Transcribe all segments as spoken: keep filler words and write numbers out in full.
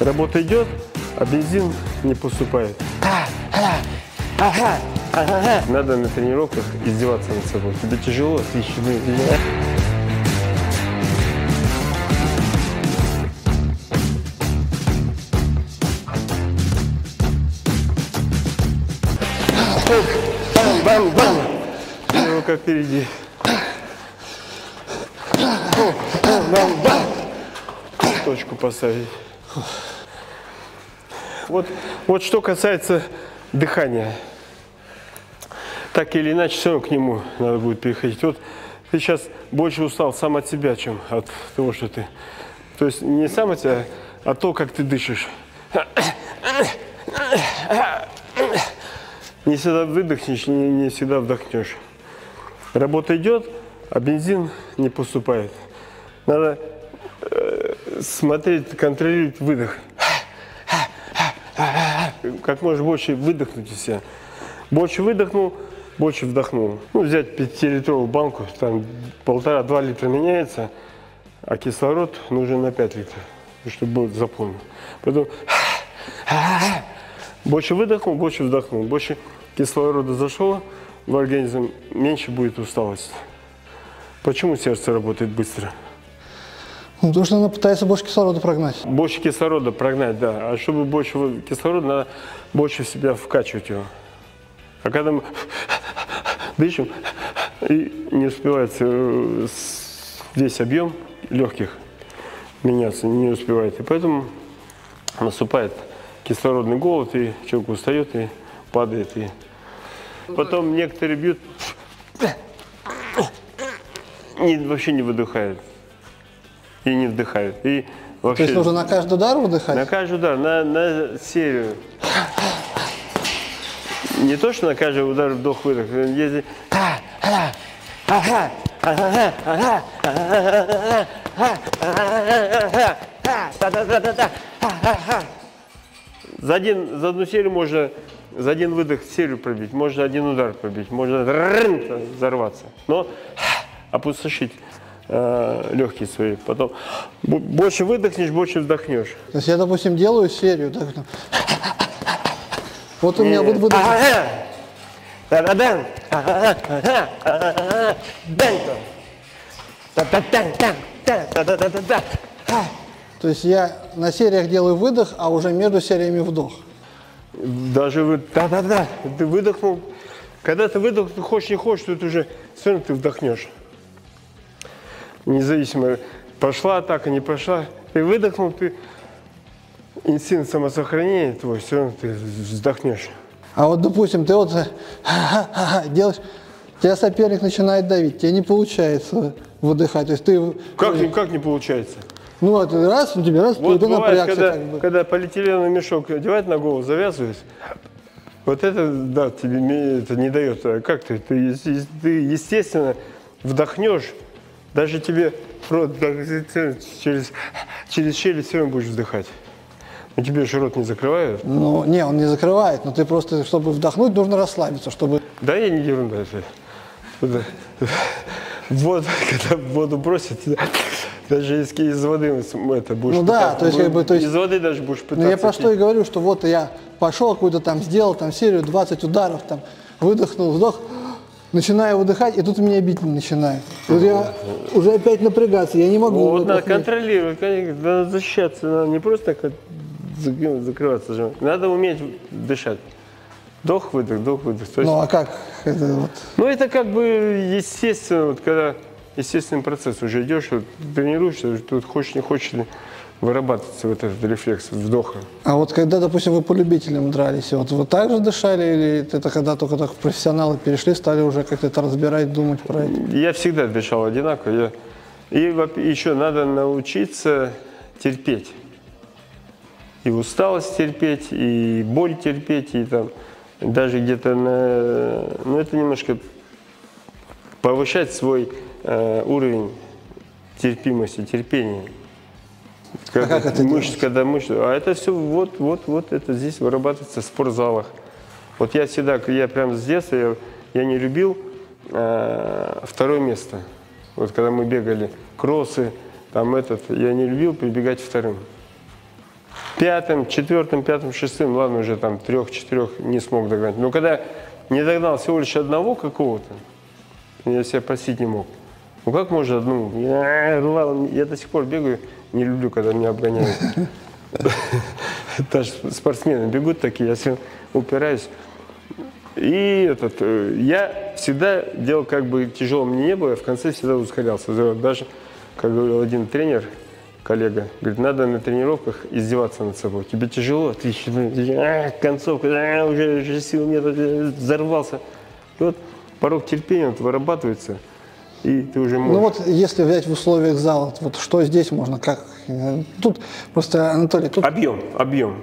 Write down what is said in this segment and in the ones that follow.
Работа идет, а бензин не поступает. Надо на тренировках издеваться над собой. Тебе тяжело, отличный. Бам-бам! Рука впереди. Бам-бам! Точку поставить. Вот, вот что касается дыхания. Так или иначе, все равно к нему надо будет переходить. Вот ты сейчас больше устал сам от себя, чем от того, что ты... То есть не сам от себя, а то, как ты дышишь. Не всегда выдохнешь, не, не всегда вдохнешь. Работа идет, а бензин не поступает. Надо э, смотреть, контролировать выдох. Как можно больше выдохнуть из себя. Больше выдохнул, больше вдохнул. Ну, взять пятилитровую банку, там полтора-два литра меняется, а кислород нужен на пять литров, чтобы было заполнено. Поэтому больше выдохнул, больше вдохнул, больше кислорода зашло в организм, меньше будет усталость. Почему сердце работает быстро? Ну, потому что оно пытается больше кислорода прогнать. Больше кислорода прогнать, да. А чтобы больше кислорода, надо больше в себя вкачивать его. А когда мы дышим, и не успевает весь объем легких меняться, не успевает. И поэтому наступает кислородный голод, и человек устает, и падает. И... Потом некоторые бьют, и вообще не выдыхают. И не вдыхают. И вообще... То есть нужно на каждый удар выдыхать? На каждый удар, на, на серию. Не то, что на каждый удар вдох-выдох. Если... За, один, за одну серию можно, за один выдох серию пробить, можно один удар пробить, можно взорваться. Но опустошить э, легкие свои. Потом больше выдохнешь, больше вдохнешь. То есть я, допустим, делаю серию, так вот. Вот у меня будут выдохи. То есть я на сериях делаю выдох, а уже между сериями вдох. Даже вы... Да-да-да, ты выдохнул. Когда ты выдохнул, хочешь не хочешь, тут уже все равно ты вдохнешь. Независимо, пошла атака, не пошла. Ты выдохнул, ты... Инстинкт самосохранения твой, все равно ты вздохнешь. А вот, допустим, ты вот делаешь, тебя соперник начинает давить, тебе не получается выдыхать. То есть ты... Как, как не получается? Ну вот, раз, у тебя раз, вот ты бывает, напрягся. Когда, как бы. Когда полиэтиленовый мешок одевать на голову, завязывать, вот это, да, тебе это не дает. Как ты? Ты, ты естественно, вдохнешь, даже тебе рот через, через челюсть все равно будешь вздыхать. У тебя же рот не закрывают? Ну, не, он не закрывает, но ты просто, чтобы вдохнуть, нужно расслабиться, чтобы... Да, я не ерунда. Вот, когда воду бросят, даже из, из воды это будешь... Ну да, пытаться, то есть, как бы... То есть, из воды даже будешь пытаться... Ну, я про что и говорю, что вот я пошел какую-то там, сделал там серию двадцать ударов, там, выдохнул, вдох, начинаю выдыхать, и тут меня бить начинает. Вот я уже опять напрягаться, я не могу... Вот надо контролировать, надо защищаться, надо не просто так... закрываться, сжимать. Надо уметь дышать. Вдох, выдох, вдох, выдох. То есть... Ну а как это вот? Ну это как бы естественно, вот когда естественный процесс уже идешь, вот, тренируешься, тут хочешь не хочешь вырабатывается вот этот рефлекс вдоха. А вот когда, допустим, вы по любителям дрались, вот вы так же дышали или это когда только так профессионалы перешли, стали уже как-то это разбирать, думать про это? Я всегда дышал одинаково. Я... И еще надо научиться терпеть. И усталость терпеть, и боль терпеть, и там даже где-то на... Ну, это немножко повышать свой э, уровень терпимости, терпения. Как, а как это мышц, когда мышцы. А это все вот, вот, вот, это здесь вырабатывается в спортзалах. Вот я всегда, я прям с детства, я, я не любил э, второе место. Вот когда мы бегали кроссы, там этот, я не любил прибегать вторым. Пятым, четвертым, пятым, шестым, ладно, уже там трех-четырех не смог догнать. Но когда не догнал всего лишь одного какого-то, я себя простить не мог. Ну как можно одному? Я до сих пор бегаю, не люблю, когда меня обгоняют. Даже спортсмены бегут такие, я всем упираюсь. И этот, я всегда делал, как бы тяжело мне не было, я в конце всегда ускорялся. Даже, как говорил один тренер, коллега, говорит, надо на тренировках издеваться над собой. Тебе тяжело, ты еще концовка, уже, уже сил нет, взорвался. И вот порог терпения вот вырабатывается, и ты уже можешь. Ну вот, если взять в условиях зала, вот что здесь можно, как? Тут просто, Анатолий, тут... Объем, объем.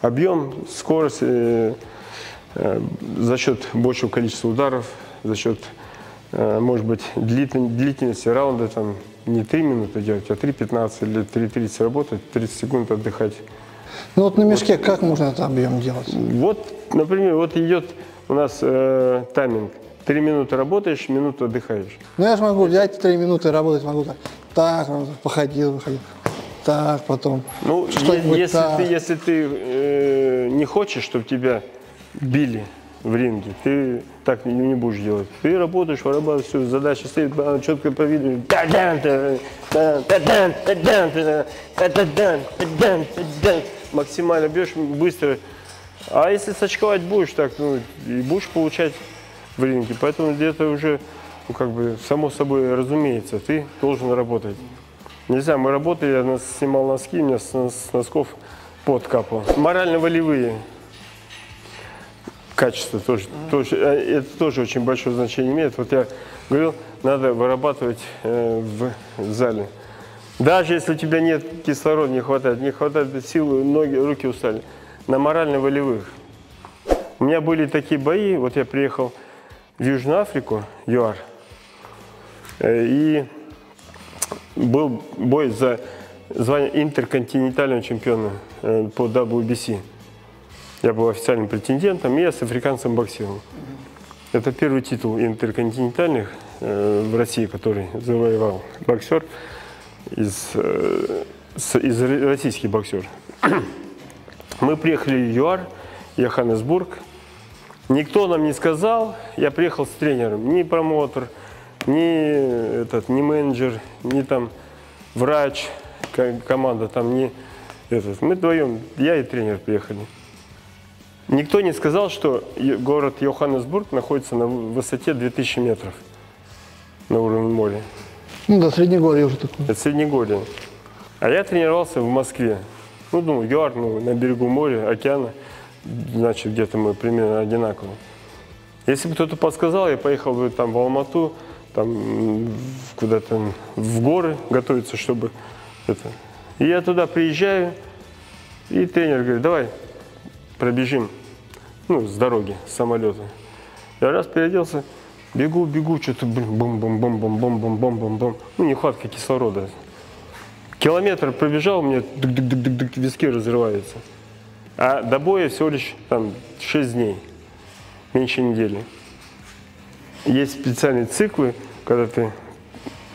Объем, скорость... Э за счет большего количества ударов, за счет, может быть, длительности раунда, там, не три минуты делать, а три пятнадцать или три тридцать работать, тридцать секунд отдыхать. Ну вот на мешке вот, как можно этот объем делать? Вот, например, вот идет у нас э, тайминг. три минуты работаешь, минуту отдыхаешь. Ну я же могу взять три минуты работать, могу так, так походил, выходил, так, потом. Ну, если, так. Ты, если ты э, не хочешь, чтобы тебя... били в ринге, ты так не будешь делать. Ты работаешь, вырабатываешь, все, задача стоит, четко по виду. Максимально бьешь, быстро. А если сочковать будешь так, ну, и будешь получать в ринге. Поэтому где-то уже, ну, как бы, само собой разумеется, ты должен работать. Нельзя, мы работали, я снимал носки, у меня с носков пот капал. Морально-волевые качество тоже, тоже, это тоже очень большое значение имеет. Вот я говорил, надо вырабатывать э, в зале. Даже если у тебя нет кислорода, не хватает, не хватает силы, ноги, руки устали. На морально-волевых. У меня были такие бои, вот я приехал в Южную Африку, ЮАР, э, и был бой за звание интерконтинентального чемпиона э, по дабл ю би си. Я был официальным претендентом, и я с африканцем боксировал. Это первый титул интерконтинентальных э, в России, который завоевал боксер, из, э, с, из российский боксер. Мы приехали в ЮАР, Йоханнесбург. Никто нам не сказал, я приехал с тренером. Ни промоутер, ни, этот, ни менеджер, ни там врач, команда там, ни этот. Мы вдвоем, я и тренер приехали. Никто не сказал, что город Йоханнесбург находится на высоте две тысячи метров на уровне моря. Ну да, Среднегорье уже такое. Это Среднегорье. А я тренировался в Москве. Ну, думаю, ЮАР, ну, на берегу моря, океана, значит, где-то мы примерно одинаково. Если бы кто-то подсказал, я поехал бы там в Алмату, там куда-то в горы готовиться, чтобы это. И я туда приезжаю, и тренер говорит, давай пробежим, ну, с дороги, с самолета. Я раз переоделся, бегу, бегу, что-то бум-бум-бум-бум-бум-бум-бум-бум-бум. Ну, нехватка кислорода. Километр пробежал, у меня виски разрываются. А до боя всего лишь там шесть дней, меньше недели. Есть специальные циклы, когда ты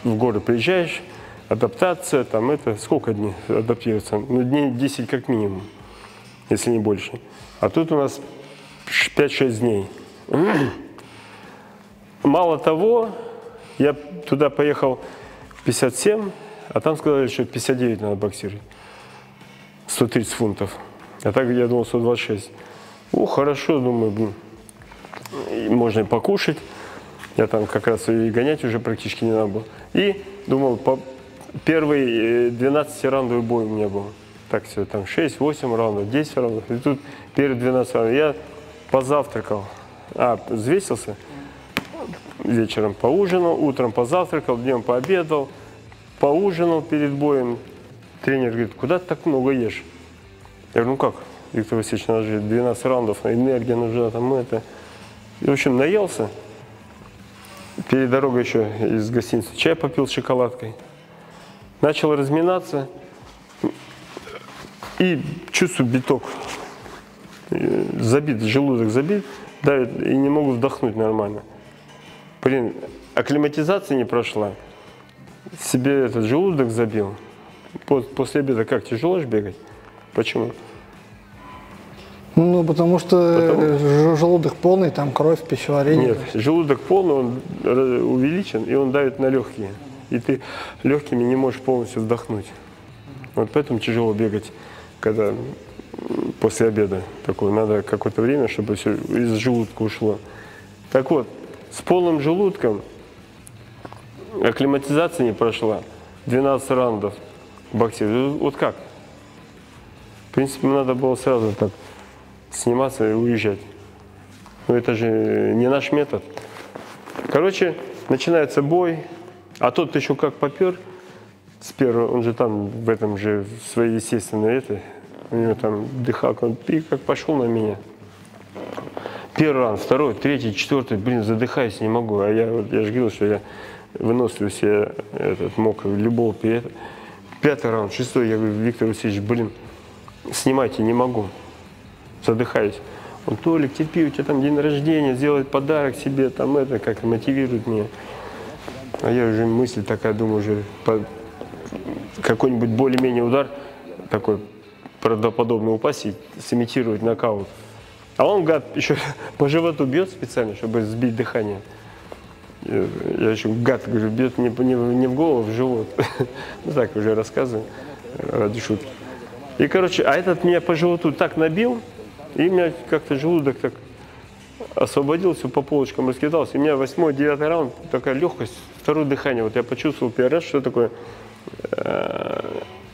в горы приезжаешь, адаптация, там это, сколько дней адаптируется? Ну, дней десять как минимум, если не больше. А тут у нас пять-шесть дней. Мало того, я туда поехал пятьдесят семь, а там сказали, что пятьдесят девять надо боксировать. сто тридцать фунтов. А так я думал сто двадцать шесть. О, хорошо, думаю, можно и покушать. Я там как раз и гонять уже практически не надо было. И думал, по первый двенадцатираундовый бой у меня был. Так все, там шесть-восемь раундов, десять раундов. И тут перед двенадцатью я позавтракал, а, взвесился, вечером поужинал, утром позавтракал, днем пообедал, поужинал перед боем. Тренер говорит, куда ты так много ешь? Я говорю, ну как, Виктор Васильевич, надо же двенадцать раундов, энергия нужна, там это. И, в общем, наелся. Перед дорогой еще из гостиницы чай попил с шоколадкой. Начал разминаться. И чувствую биток, забит, желудок забит, давит, и не могу вдохнуть нормально. Блин, акклиматизация не прошла. себе этот желудок забил. После обеда как, тяжело же бегать? Почему? Ну, потому что потому... желудок полный, там кровь, пищеварение. Нет, желудок полный, он увеличен, и он давит на легкие. И ты легкими не можешь полностью вдохнуть. Вот поэтому тяжело бегать, когда после обеда. Такое надо какое-то время, чтобы все из желудка ушло. Так вот, с полным желудком акклиматизация не прошла. двенадцать раундов в боксе. Вот как? В принципе, надо было сразу так сниматься и уезжать. Но это же не наш метод. Короче, начинается бой. А тот еще как попер с первого, он же там в этом же, в своей естественной этой, у него там дыхак, он и как пошел на меня. Первый раунд, второй, третий, четвертый, блин, задыхаюсь, не могу. А я, вот, я же говорил, что я выносливость, я этот, мог любого перед. Пятый раунд, шестой, я говорю, Виктор Васильевич, блин, снимайте, не могу, задыхаюсь. Он, Толик, терпи, у тебя там день рождения, сделает подарок себе, там это, как мотивирует меня. А я уже мысль такая, думаю, уже какой-нибудь более-менее удар такой правдоподобный упасть и сымитировать нокаут. А он, гад, еще по животу бьет специально, чтобы сбить дыхание. Я еще, гад, говорю, бьет не, не, не в голову, а в живот. Ну так уже рассказываю ради шутки. И, короче, а этот меня по животу так набил, и у меня как-то желудок так освободился, по полочкам раскидался. И у меня восьмой, девятый раунд, такая легкость, второе дыхание. Вот я почувствовал первый раз, что такое э,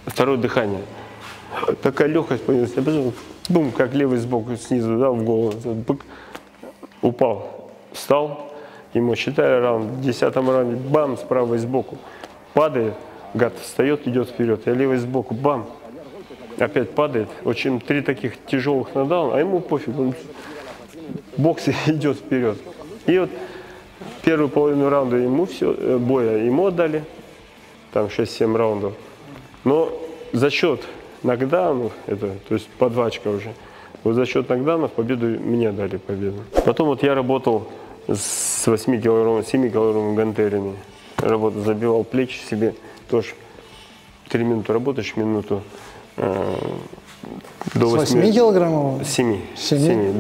второе дыхание. Такая легкость появилась. Я почувствовал, бум, как левый сбоку, снизу, да, в голову. Бык, упал, встал, ему считали раунд, в десятом раунде, бам, справа и сбоку. Падает, гад, встает, идет вперед. Я левый сбоку, бам, опять падает. В общем, три таких тяжелых надал, а ему пофиг, он... бокс идет вперед. И вот первую половину раунда ему все, боя ему отдали, там шесть-семь раундов. Но за счет нокдаунов, это, то есть по два очка уже, вот за счет нокдаунов победу мне дали победу. Потом вот я работал с восьми килограммовыми, семи килограммовыми гантелями. Работал, забивал плечи себе, тоже три минуты работаешь, минуту. До восьми килограммов? семь.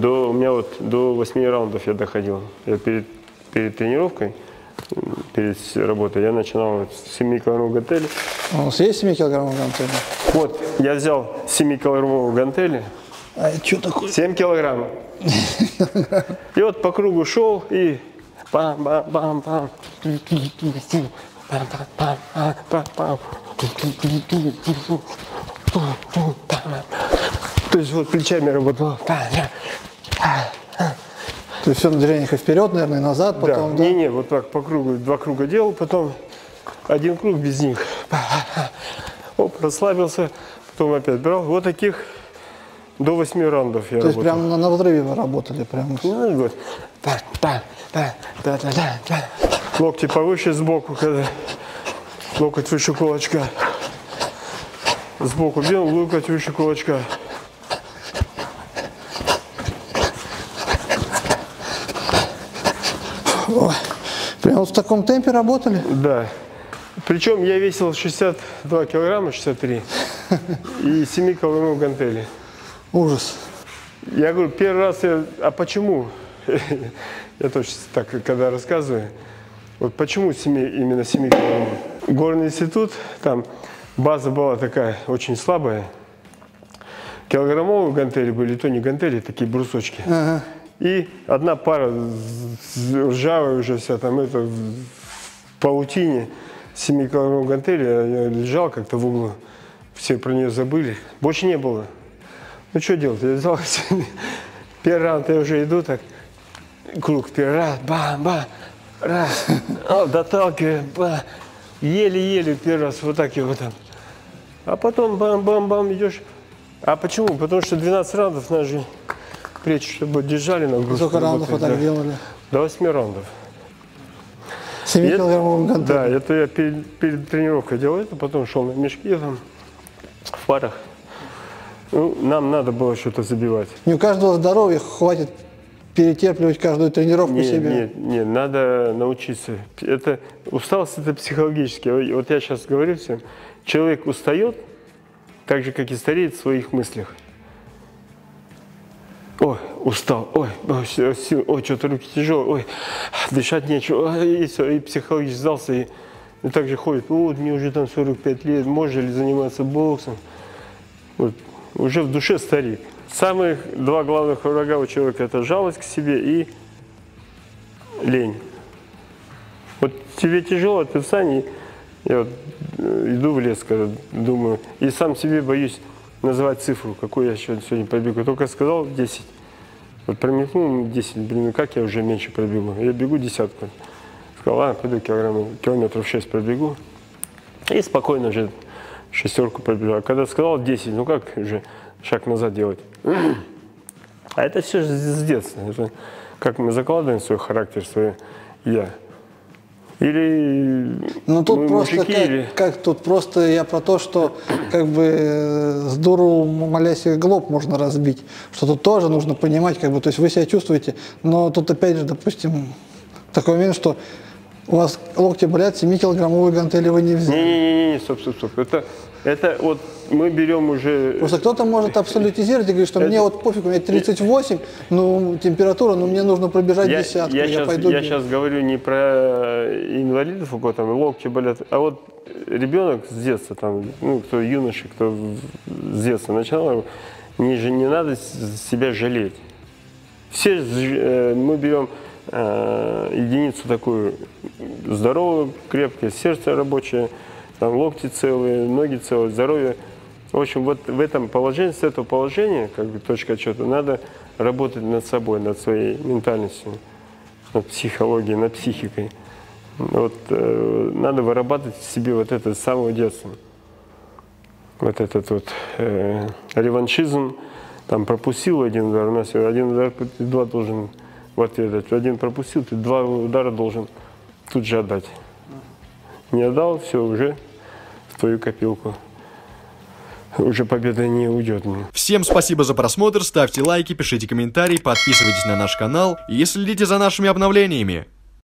До, у меня вот до восьми раундов я доходил. Я перед, перед тренировкой, перед работой, я начинал вот с семикилограммового гантели. А у нас есть семикилограммовые гантели? Вот, я взял семикилограммовые гантели. А это что такое? семь килограммов. И вот по кругу шел и бам-бам-бам-бам. То есть вот плечами работал. То есть все на движениях и вперед, наверное, и назад, потом... Да, не-не, да? Не, вот так по кругу, два круга делал, потом один круг без них. Оп, расслабился, потом опять брал. Вот таких до восьми раундов я То работал. То есть прям на, на взрыве вы работали? Прям... Ну, вот. Локти повыше сбоку, когда локоть выше кулачка. Сбоку бил, локоть выше кулачка. О, прямо в таком темпе работали? Да. Причем я весил шестьдесят два килограмма, шестьдесят три, и семь килограммов гантели. Ужас. Я говорю, первый раз я... А почему? Я точно так, когда рассказываю. Вот почему именно семь килограммов? Горный институт, там... База была такая, очень слабая. Килограммовые гантели были, то не гантели, такие брусочки. Ага. И одна пара, ржавая уже вся, там это, в паутине, семикилограммовые гантели, я лежал как-то в углу, все про нее забыли. Больше не было. Ну, что делать, я взял первый раунд, я уже иду так, круг, первый раз, бам-бам, раз, доталкиваю, бам. Еле-еле первый раз вот так его там. А потом бам-бам-бам идешь. А почему? Потому что двенадцать раундов надо же плечи, чтобы держали нагрузку. Сколько раундов вот так делали? До восьми раундов. семикилограммовым гантель. Да, это я перед, перед тренировкой делал это, потом шел на мешки там, в парах. Ну, нам надо было что-то забивать. Не у каждого здоровья хватит перетерпливать каждую тренировку нет, себе? Нет, нет, надо научиться. Это, усталость – это психологически. Вот я сейчас говорю всем, человек устает, так же, как и стареет в своих мыслях. Ой, устал, ой, ой, ой, что-то руки тяжелые, ой, дышать нечего, и все, и психологически сдался, и, и так же ходит. Вот мне уже там сорок пять лет, можно ли заниматься боксом? Вот, уже в душе старик. Самых два главных врага у человека – это жалость к себе и лень. Вот тебе тяжело, ты встань, и я вот иду в лес, когда думаю, и сам себе боюсь называть цифру, какую я сегодня пробегу. Только сказал десять, вот промелькнул десять, блин, как я уже меньше пробегу, я бегу десятку. Сказал, ладно, пойду километров шесть пробегу, и спокойно уже шестерку пробегу. А когда сказал десять, ну как же шаг назад делать. А это все же с детства. Это как мы закладываем свой характер, свое «я». Или ну, тут мы просто мужики, как, или... как тут просто я про то, что как бы с дуру молясий глоб можно разбить. Что тут тоже нужно понимать, как бы, то есть вы себя чувствуете, но тут опять же, допустим, такой момент, что у вас локти болят, семикилограммовые гантели вы не взяли. Не-не-не, стоп, стоп, стоп. Это, это вот мы берем уже... Просто кто-то может абсолютизировать и говорить, что это... мне вот пофиг, у меня тридцать восемь, ну, температура, но мне нужно пробежать я, десятку, я, я сейчас, пойду... Я сейчас говорю не про инвалидов, у кого там локти болят, а вот ребенок с детства, там, ну, кто юноши, кто с детства начал, не, не надо себя жалеть. Все мы берем... единицу такую здоровую, крепкое сердце рабочее, там локти целые, ноги целые, здоровье. В общем, вот в этом положении, с этого положения, как бы точка отчета, надо работать над собой, над своей ментальностью, над психологией, над психикой. Вот э, надо вырабатывать в себе вот это с самого детства. Вот этот вот э, реваншизм, там пропустил один удар, у нас один удар, два должен... в ответ. Один пропустил, ты два удара должен тут же отдать. Не отдал, все, уже в твою копилку. Уже победа не уйдет. Всем спасибо за просмотр, ставьте лайки, пишите комментарии, подписывайтесь на наш канал и следите за нашими обновлениями.